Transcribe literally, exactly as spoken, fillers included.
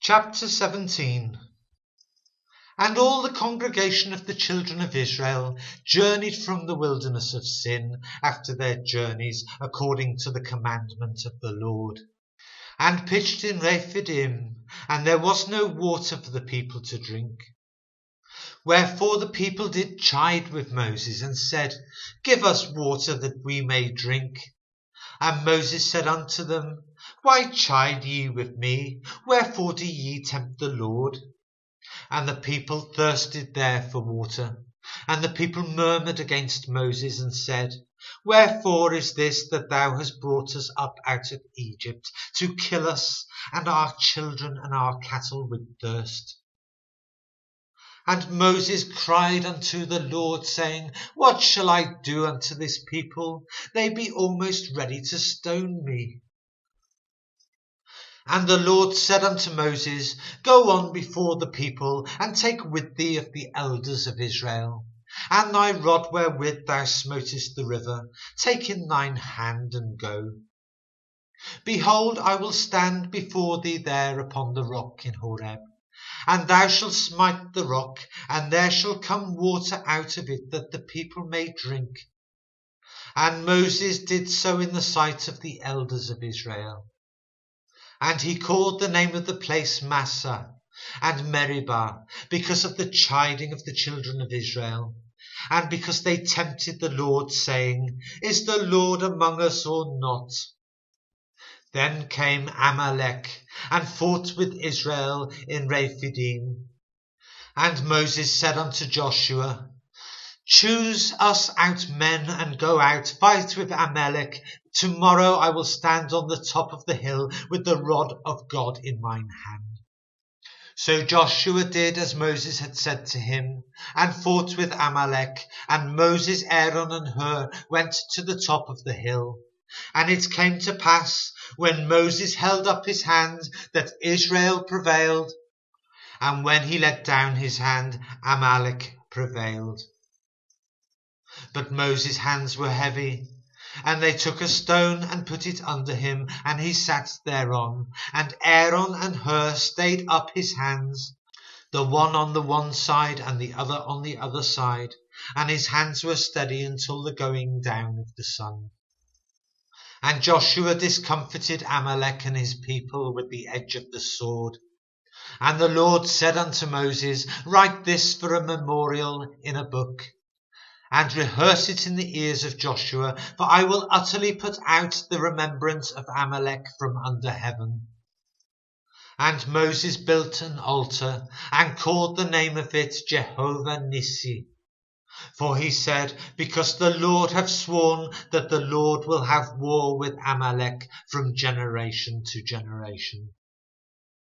Chapter seventeen. And all the congregation of the children of Israel journeyed from the wilderness of Sin after their journeys, according to the commandment of the Lord, and pitched in Rephidim, and there was no water for the people to drink. Wherefore the people did chide with Moses, and said, Give us water that we may drink. And Moses said unto them, Why chide ye with me? Wherefore do ye tempt the Lord? And the people thirsted there for water. And the people murmured against Moses, and said, Wherefore is this that thou hast brought us up out of Egypt, to kill us, and our children and our cattle with thirst? And Moses cried unto the Lord, saying, What shall I do unto this people? They be almost ready to stone me. And the Lord said unto Moses, Go on before the people, and take with thee of the elders of Israel, and thy rod wherewith thou smotest the river, take in thine hand, and go. Behold, I will stand before thee there upon the rock in Horeb, and thou shalt smite the rock, and there shall come water out of it, that the people may drink. And Moses did so in the sight of the elders of Israel. And he called the name of the place Massah and Meribah, because of the chiding of the children of Israel, and because they tempted the Lord, saying, Is the Lord among us or not? Then came Amalek, and fought with Israel in Rephidim. And Moses said unto Joshua, Choose us out men, and go out, fight with Amalek. Tomorrow I will stand on the top of the hill with the rod of God in mine hand. So Joshua did as Moses had said to him, and fought with Amalek. And Moses, Aaron, and Hur went to the top of the hill. And it came to pass, when Moses held up his hand, that Israel prevailed, and when he let down his hand, Amalek prevailed. But Moses' hands were heavy, and they took a stone and put it under him, and he sat thereon. And Aaron and Hur stayed up his hands, the one on the one side and the other on the other side, and his hands were steady until the going down of the sun. And Joshua discomfited Amalek and his people with the edge of the sword. And the Lord said unto Moses, Write this for a memorial in a book, and rehearse it in the ears of Joshua, for I will utterly put out the remembrance of Amalek from under heaven. And Moses built an altar, and called the name of it Jehovah Nissi. For he said, Because the Lord hath sworn that the Lord will have war with Amalek from generation to generation.